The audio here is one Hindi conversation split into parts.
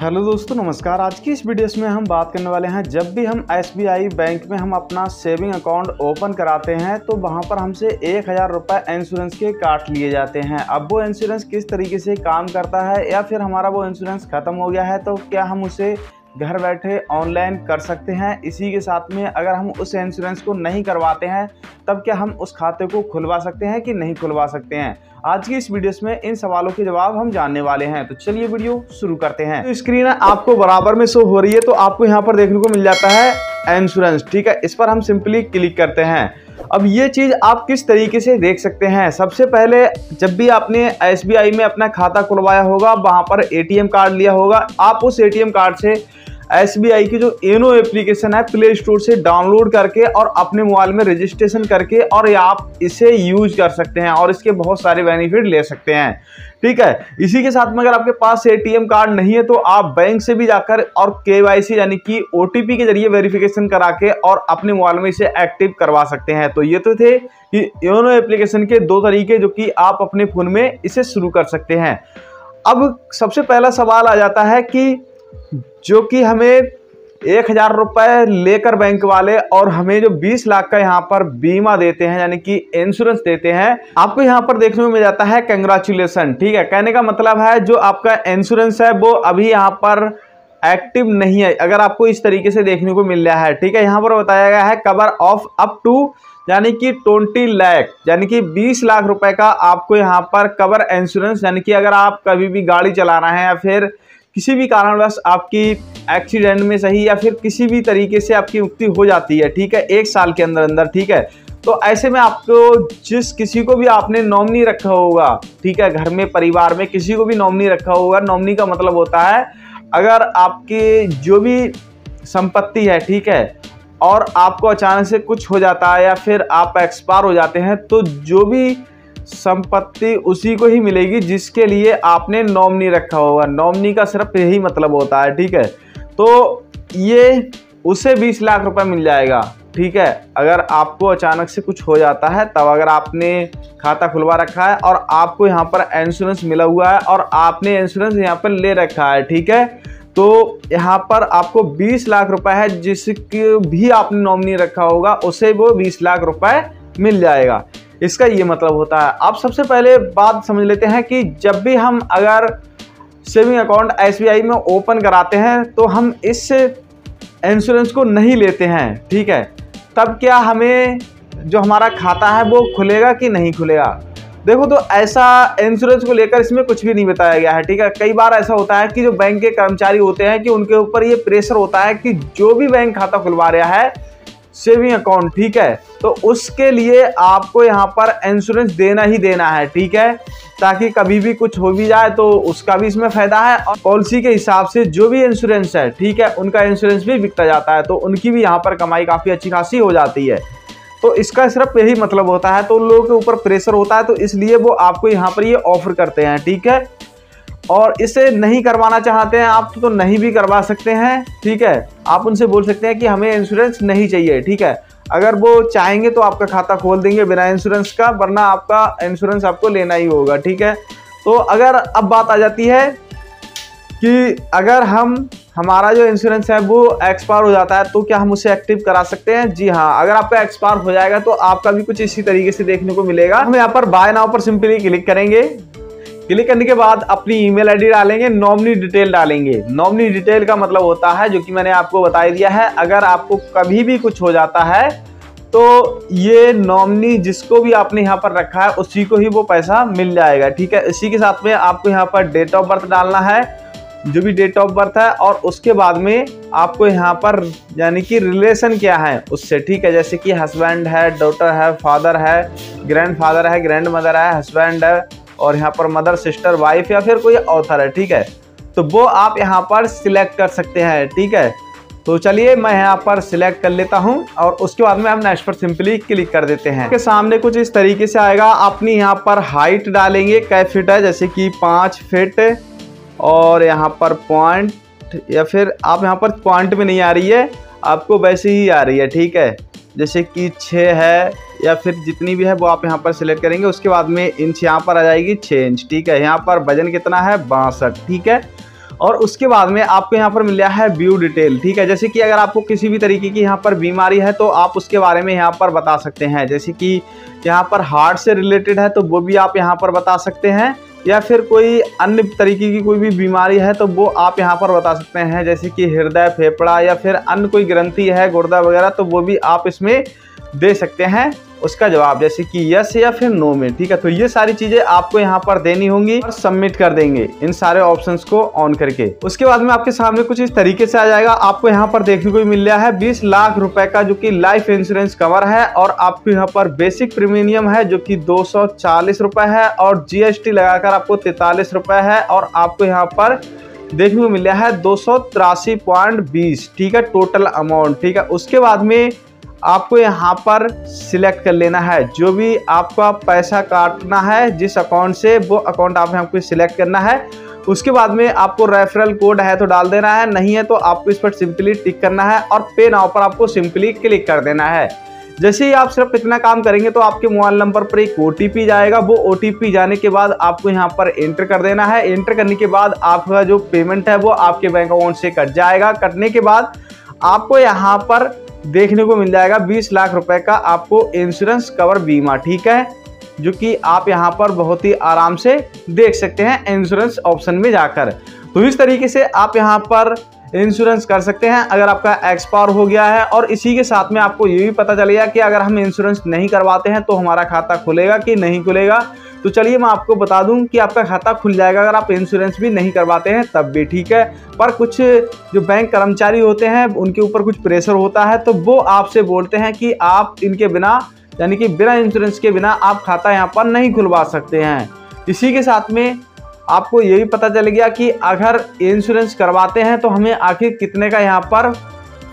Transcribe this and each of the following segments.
हेलो दोस्तों नमस्कार। आज की इस वीडियोस में हम बात करने वाले हैं, जब भी हम एसबीआई बैंक में हम अपना सेविंग अकाउंट ओपन कराते हैं तो वहां पर हमसे 1000 रुपये इंश्योरेंस के काट लिए जाते हैं। अब वो इंश्योरेंस किस तरीके से काम करता है या फिर हमारा वो इंश्योरेंस ख़त्म हो गया है तो क्या हम उसे घर बैठे ऑनलाइन कर सकते हैं। इसी के साथ में अगर हम उस इंश्योरेंस को नहीं करवाते हैं तब क्या हम उस खाते को खुलवा सकते हैं कि नहीं खुलवा सकते हैं। आज की इस वीडियोस में इन सवालों के जवाब हम जानने वाले हैं, तो चलिए वीडियो शुरू करते हैं। तो स्क्रीन आपको बराबर में शो हो रही है तो आपको यहाँ पर देखने को मिल जाता है इंश्योरेंस, ठीक है। इस पर हम सिंपली क्लिक करते हैं। अब ये चीज़ आप किस तरीके से देख सकते हैं। सबसे पहले जब भी आपने एसबीआई में अपना खाता खुलवाया होगा, वहाँ पर एटीएम कार्ड लिया होगा, आप उस एटीएम कार्ड से एसबीआई की जो योनो एप्लीकेशन है प्ले स्टोर से डाउनलोड करके और अपने मोबाइल में रजिस्ट्रेशन करके और आप इसे यूज कर सकते हैं और इसके बहुत सारे बेनिफिट ले सकते हैं, ठीक है। इसी के साथ में अगर आपके पास एटीएम कार्ड नहीं है तो आप बैंक से भी जाकर और केवाईसी यानी कि ओटीपी के जरिए वेरिफिकेशन करा के और अपने मोबाइल में इसे एक्टिव करवा सकते हैं। तो ये तो थे योनो एप्लीकेशन के दो तरीके जो कि आप अपने फ़ोन में इसे शुरू कर सकते हैं। अब सबसे पहला सवाल आ जाता है कि जो कि हमें 1000 रुपये लेकर बैंक वाले और हमें जो 20 लाख का यहाँ पर बीमा देते हैं यानी कि इंश्योरेंस देते हैं, आपको यहाँ पर देखने को मिल जाता है कंग्रेचुलेसन, ठीक है। कहने का मतलब है जो आपका इंश्योरेंस है वो अभी यहाँ पर एक्टिव नहीं है। अगर आपको इस तरीके से देखने को मिल रहा है, ठीक है, यहाँ पर बताया गया है कवर ऑफ अप टू यानी कि 20 लाख यानी कि 20 लाख रुपए का आपको यहाँ पर कवर इंश्योरेंस यानी कि अगर आप कभी भी गाड़ी चला रहे हैं या फिर किसी भी कारणवश आपकी एक्सीडेंट में सही या फिर किसी भी तरीके से आपकी मुक्ति हो जाती है, ठीक है, 1 साल के अंदर अंदर, ठीक है। तो ऐसे में आपको जिस किसी को भी आपने नॉमिनी रखा होगा, ठीक है, घर में परिवार में किसी को भी नॉमिनी रखा होगा। नॉमिनी का मतलब होता है अगर आपके जो भी संपत्ति है, ठीक है, और आपको अचानक से कुछ हो जाता है या फिर आप एक्सपायर हो जाते हैं तो जो भी संपत्ति उसी को ही मिलेगी जिसके लिए आपने नॉमिनी रखा होगा। नॉमिनी का सिर्फ यही मतलब होता है, ठीक है। तो ये उसे 20 लाख रुपए मिल जाएगा, ठीक है, अगर आपको अचानक से कुछ हो जाता है तब अगर आपने खाता खुलवा रखा है और आपको यहाँ पर इंश्योरेंस मिला हुआ है और आपने इंश्योरेंस यहाँ पर ले रखा है, ठीक है, तो यहाँ पर आपको 20 लाख रुपए है, जिसकी भी आपने नॉमिनी रखा होगा उसे वो 20 लाख रुपए मिल जाएगा। इसका ये मतलब होता है। आप सबसे पहले बात समझ लेते हैं कि जब भी हम अगर सेविंग अकाउंट एसबीआई में ओपन कराते हैं तो हम इस इंश्योरेंस को नहीं लेते हैं, ठीक है, तब क्या हमें जो हमारा खाता है वो खुलेगा कि नहीं खुलेगा। देखो तो ऐसा इंश्योरेंस को लेकर इसमें कुछ भी नहीं बताया गया है, ठीक है। कई बार ऐसा होता है कि जो बैंक के कर्मचारी होते हैं कि उनके ऊपर ये प्रेशर होता है कि जो भी बैंक खाता खुलवा रहा है सेविंग अकाउंट, ठीक है, तो उसके लिए आपको यहाँ पर इंश्योरेंस देना ही देना है, ठीक है, ताकि कभी भी कुछ हो भी जाए तो उसका भी इसमें फ़ायदा है। और पॉलिसी के हिसाब से जो भी इंश्योरेंस है, ठीक है, उनका इंश्योरेंस भी बिकता जाता है तो उनकी भी यहाँ पर कमाई काफ़ी अच्छी खासी हो जाती है। तो इसका सिर्फ यही मतलब होता है। तो उन लोगों के ऊपर प्रेशर होता है तो इसलिए वो आपको यहाँ पर ये ऑफर करते हैं, ठीक है। और इसे नहीं करवाना चाहते हैं आप तो नहीं भी करवा सकते हैं, ठीक है। आप उनसे बोल सकते हैं कि हमें इंश्योरेंस नहीं चाहिए, ठीक है, अगर वो चाहेंगे तो आपका खाता खोल देंगे बिना इंश्योरेंस का, वरना आपका इंश्योरेंस आपको लेना ही होगा, ठीक है। तो अगर अब बात आ जाती है कि अगर हमारा जो इंश्योरेंस है वो एक्सपायर हो जाता है तो क्या हम उसे एक्टिव करा सकते हैं। जी हाँ, अगर आपका एक्सपायर हो जाएगा तो आपका भी कुछ इसी तरीके से देखने को मिलेगा। हम यहाँ पर बाय नाउ पर सिंपली क्लिक करेंगे। क्लिक करने के बाद अपनी ईमेल आईडी डालेंगे, नॉमिनी डिटेल डालेंगे। नॉमिनी डिटेल का मतलब होता है जो कि मैंने आपको बता दिया है, अगर आपको कभी भी कुछ हो जाता है तो ये नॉमिनी जिसको भी आपने यहाँ पर रखा है उसी को ही वो पैसा मिल जाएगा, ठीक है। इसी के साथ में आपको यहाँ पर डेट ऑफ बर्थ डालना है, जो भी डेट ऑफ बर्थ है, और उसके बाद में आपको यहाँ पर यानी कि रिलेशन क्या है उससे, ठीक है, जैसे कि हस्बैंड है, डॉटर है, फादर है, ग्रैंडफादर है, ग्रैंड मदर है, हस्बैंड है और यहाँ पर मदर, सिस्टर, वाइफ या फिर कोई ऑथर है, ठीक है, तो वो आप यहाँ पर सिलेक्ट कर सकते हैं, ठीक है। तो चलिए मैं यहाँ पर सिलेक्ट कर लेता हूँ और उसके बाद में हम नेक्स्ट पर सिंपली क्लिक कर देते हैं। इसके सामने कुछ इस तरीके से आएगा। अपनी यहाँ पर हाइट डालेंगे, कै फिट है, जैसे कि 5 फिट और यहाँ पर पॉइंट, या फिर आप यहाँ पर पॉइंट में नहीं आ रही है, आपको वैसे ही आ रही है, ठीक है, जैसे कि 6 है या फिर जितनी भी है वो आप यहाँ पर सिलेक्ट करेंगे। उसके बाद में इंच यहाँ पर आ जाएगी 6 इंच, ठीक है। यहाँ पर वजन कितना है, 62, ठीक है। और उसके बाद में आपको यहाँ पर मिला है व्यू डिटेल, ठीक है। जैसे कि अगर आपको किसी भी तरीके की यहाँ पर बीमारी है तो आप उसके बारे में यहाँ पर बता सकते हैं, जैसे कि यहाँ पर हार्ट से रिलेटेड है तो वो भी आप यहाँ पर बता सकते हैं, या फिर कोई अन्य तरीके की कोई भी बीमारी है तो वो आप यहाँ पर बता सकते हैं, जैसे कि हृदय, फेफड़ा या फिर अन्य कोई ग्रंथि है, गुर्दा वगैरह, तो वो भी आप इसमें दे सकते हैं उसका जवाब, जैसे कि यस या फिर नो में, ठीक है। तो ये सारी चीजें आपको यहाँ पर देनी होंगी और सबमिट कर देंगे इन सारे ऑप्शंस को ऑन करके। उसके बाद में आपके सामने कुछ इस तरीके से आ जाएगा। आपको यहाँ पर देखने को मिल रहा है 20 लाख रुपए का जो कि लाइफ इंश्योरेंस कवर है, और आपको यहाँ पर बेसिक प्रीमियम है जो की 240 रुपए है और GST लगाकर आपको 43 रुपए है, और आपको यहाँ पर देखने को मिल रहा है 283.20, ठीक है, टोटल अमाउंट, ठीक है। उसके बाद में आपको यहाँ पर सिलेक्ट कर लेना है जो भी आपका पैसा काटना है जिस अकाउंट से, वो अकाउंट आपने आपको सिलेक्ट करना है। उसके बाद में आपको रेफरल कोड है तो डाल देना है, नहीं है तो आपको इस पर सिंपली टिक करना है और पे नाउ पर आपको सिंपली क्लिक कर देना है। जैसे ही आप सिर्फ इतना काम करेंगे तो आपके मोबाइल नंबर पर एक OTP जाएगा, वो OTP जाने के बाद आपको यहाँ पर एंटर कर देना है। एंटर करने के बाद आपका जो पेमेंट है वो आपके बैंक अकाउंट से कट जाएगा। कटने के बाद आपको यहाँ पर देखने को मिल जाएगा 20 लाख रुपए का आपको इंश्योरेंस कवर बीमा, ठीक है, जो कि आप यहां पर बहुत ही आराम से देख सकते हैं इंश्योरेंस ऑप्शन में जाकर। तो इस तरीके से आप यहां पर इंश्योरेंस कर सकते हैं अगर आपका एक्सपायर हो गया है। और इसी के साथ में आपको ये भी पता चलेगा कि अगर हम इंश्योरेंस नहीं करवाते हैं तो हमारा खाता खुलेगा कि नहीं खुलेगा। तो चलिए मैं आपको बता दूं कि आपका खाता खुल जाएगा अगर आप इंश्योरेंस भी नहीं करवाते हैं तब भी, ठीक है। पर कुछ जो बैंक कर्मचारी होते हैं उनके ऊपर कुछ प्रेशर होता है तो वो आपसे बोलते हैं कि आप इनके बिना, यानी कि बिना इंश्योरेंस के बिना आप खाता यहाँ पर नहीं खुलवा सकते हैं। इसी के साथ में आपको ये भी पता चल गया कि अगर इंश्योरेंस करवाते हैं तो हमें आखिर कितने का यहाँ पर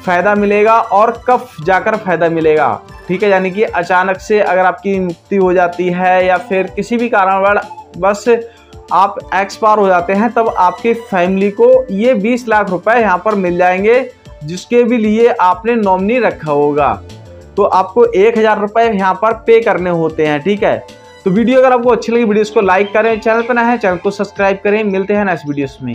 फ़ायदा मिलेगा और कब जाकर फ़ायदा मिलेगा, ठीक है। यानी कि अचानक से अगर आपकी मुक्ति हो जाती है या फिर किसी भी कारणवश आप एक्सपायर हो जाते हैं तब आपकी फैमिली को ये 20 लाख रुपए यहाँ पर मिल जाएंगे जिसके भी लिए आपने नॉमिनी रखा होगा। तो आपको 1000 रुपये यहाँ पर पे करने होते हैं, ठीक है। तो वीडियो अगर आपको अच्छी लगी वीडियो को लाइक करें, चैनल पर नए हैं चैनल को सब्सक्राइब करें। मिलते हैं नेक्स्ट वीडियोस में।